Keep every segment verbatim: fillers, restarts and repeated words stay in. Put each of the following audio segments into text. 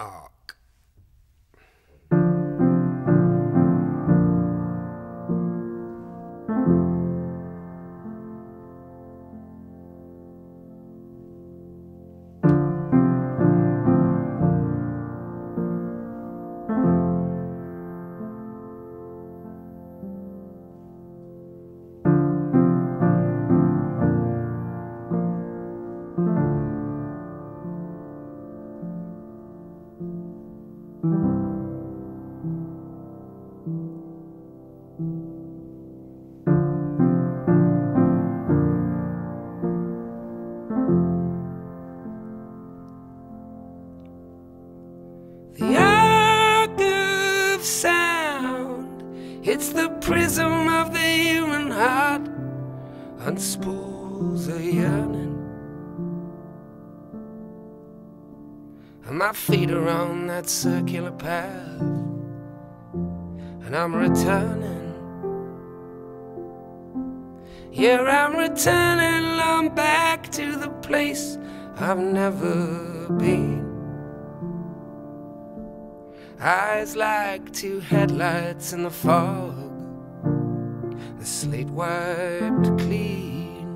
ark. It's the prism of the human heart, unspools a yearning, and my feet are on that circular path, and I'm returning. Yeah, I'm returning, I'm back to the place I've never been. Eyes like two headlights in the fog, the slate wiped clean.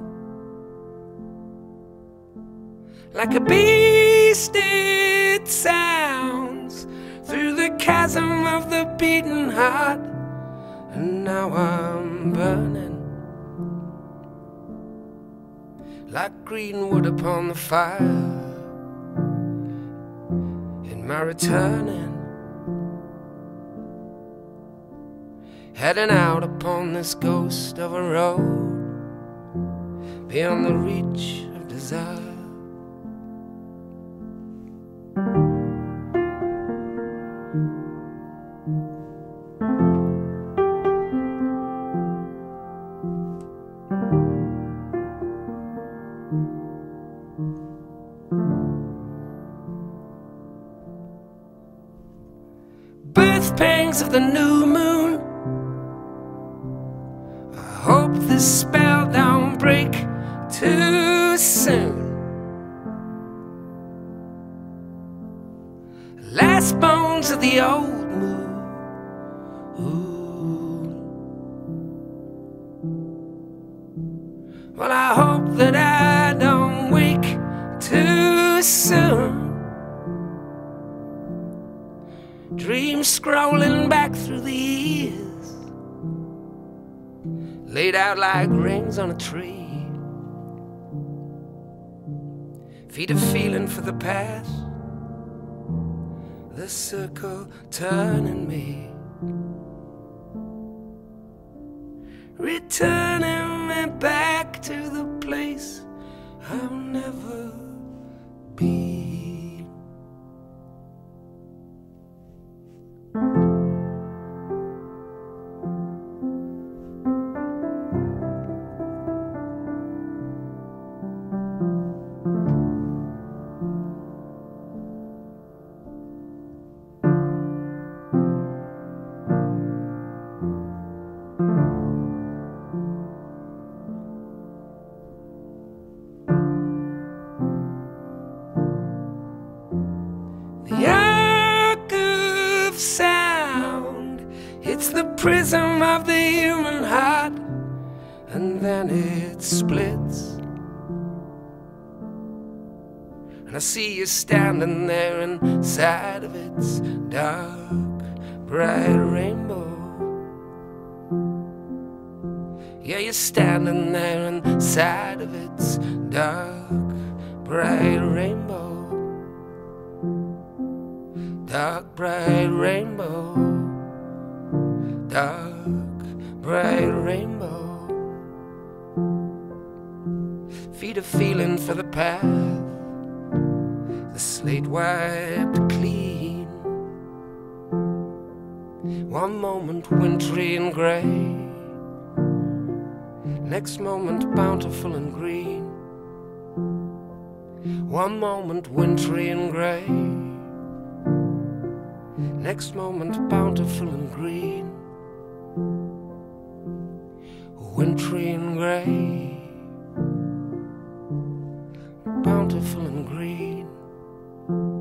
Like a beast it sounds through the chasm of the beaten heart, and now I'm burning. Like green wood upon the fire, in my returning. Heading out upon this ghost of a road beyond the reach of desire. Birth pangs of the new moon, hope this spell don't break too soon. Last bones of the old moon. Ooh. Well, I hope that I don't wake too soon. Dreams scrolling back through the years, laid out like rings on a tree. Feet are feeling for the path, the circle turning me, returning me back to the place I'll never be. It's the prism of the human heart, and then it splits, and I see you standing there inside of its dark, bright rainbow. Yeah, you're standing there inside of its dark, bright rainbow. Dark, bright rainbow. Dark, bright rainbow. Feet are feeling for the path, the slate wiped clean. One moment wintry and grey, next moment bountiful and green. One moment wintry and grey, next moment bountiful and green. Wintry and grey, bountiful and green.